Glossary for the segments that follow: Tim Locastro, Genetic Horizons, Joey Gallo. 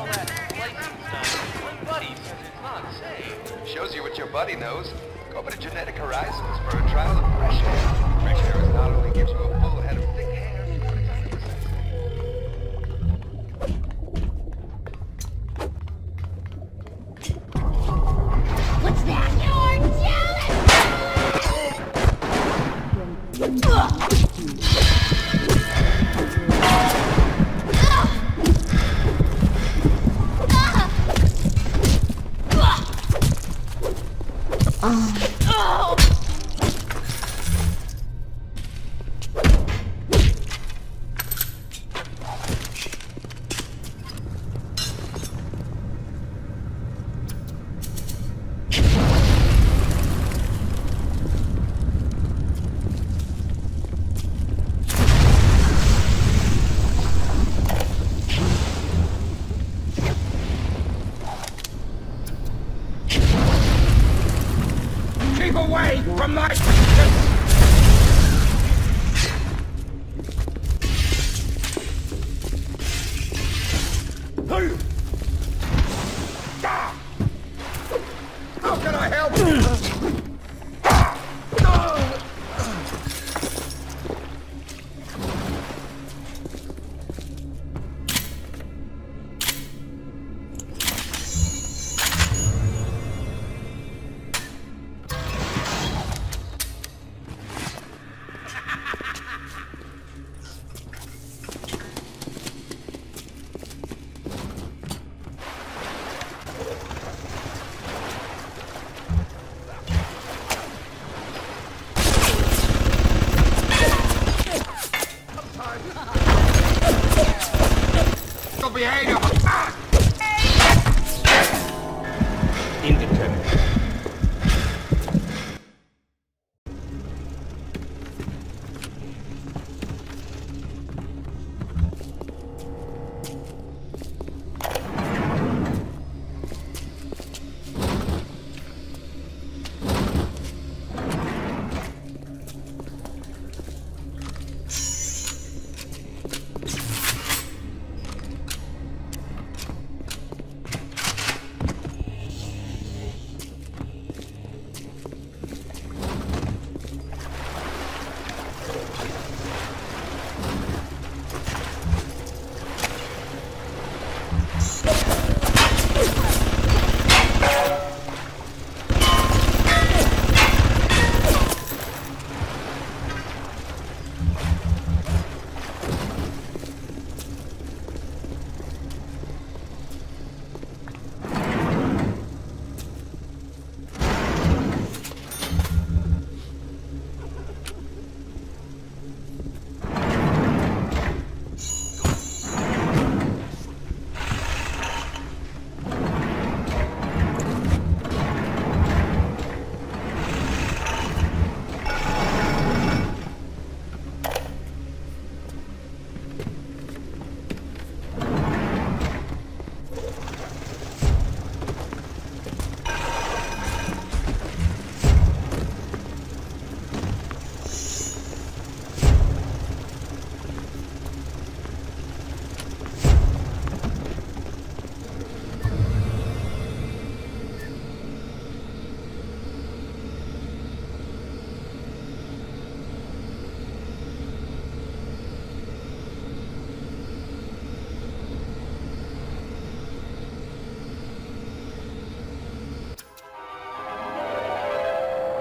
all that blatant stuff when Buddy says it's not safe. Shows you what your buddy knows. Go to Genetic Horizons for a trial of fresh air. Fresh air is not only gives you a full head of thick hair, but it's what's that? You're jealous! Oh! Away from my presence! How can I help you?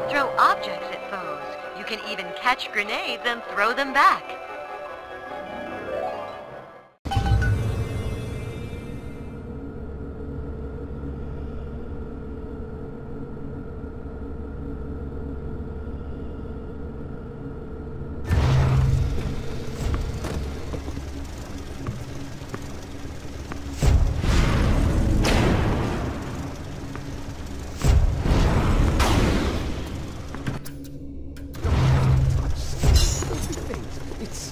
Throw objects at foes. You can even catch grenades and throw them back. It's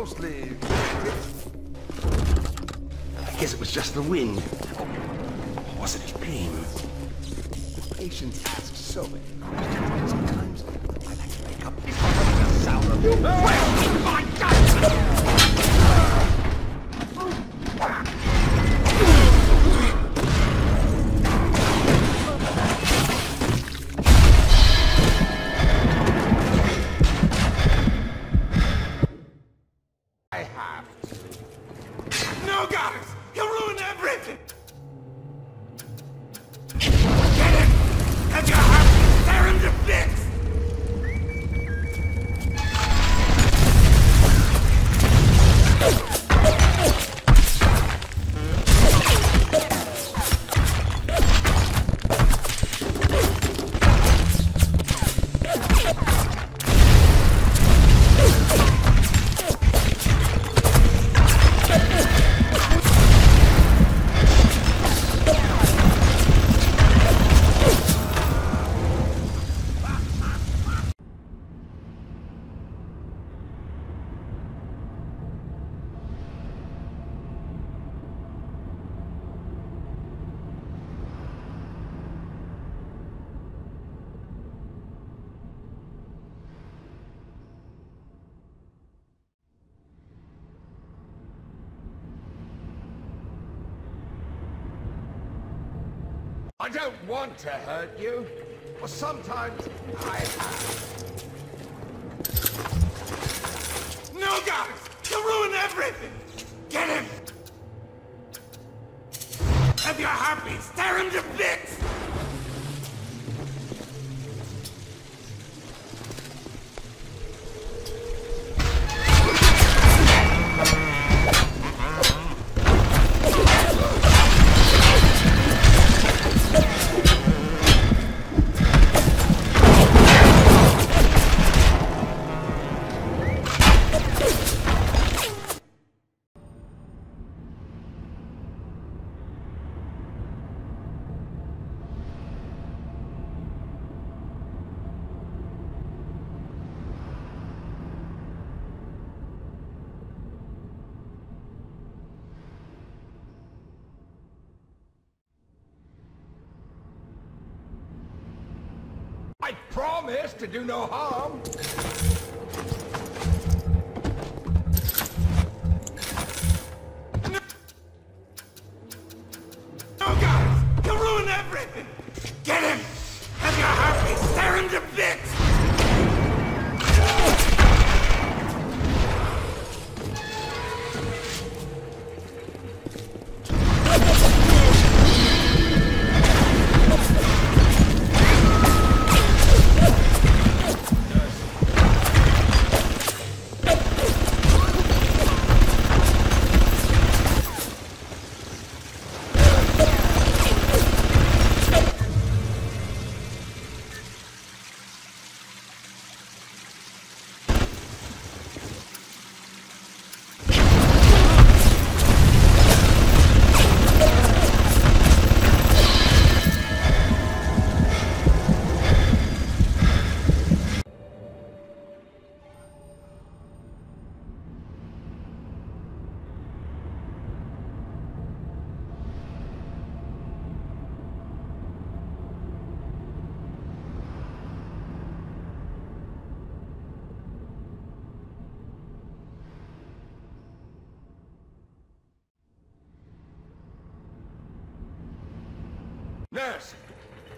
mostly. I guess it was just the wind. Or was it his pain? The patients ask so many questions. Sometimes I like to wake up before the sound of you. Well, my God! I don't want to hurt you, or sometimes I have. No, guys! You'll ruin everything! Get him! If you're happy, tear him to bits! I promise to do no harm. No, guys! You'll ruin everything! Get him! Have your heart tear him to bits! Nurse,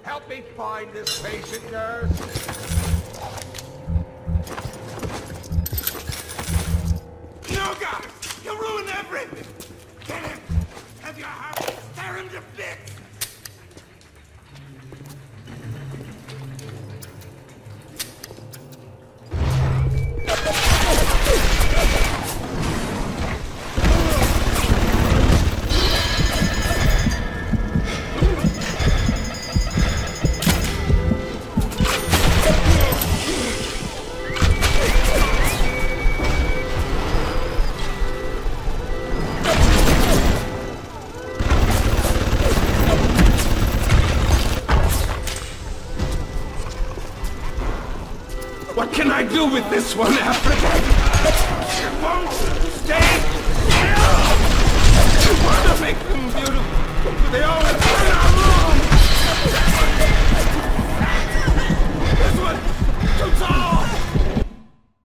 help me find this patient, nurse. No, guys! You'll ruin everything! Get him! Have your heart tear him to bits! What can I do with this one, Africa? It won't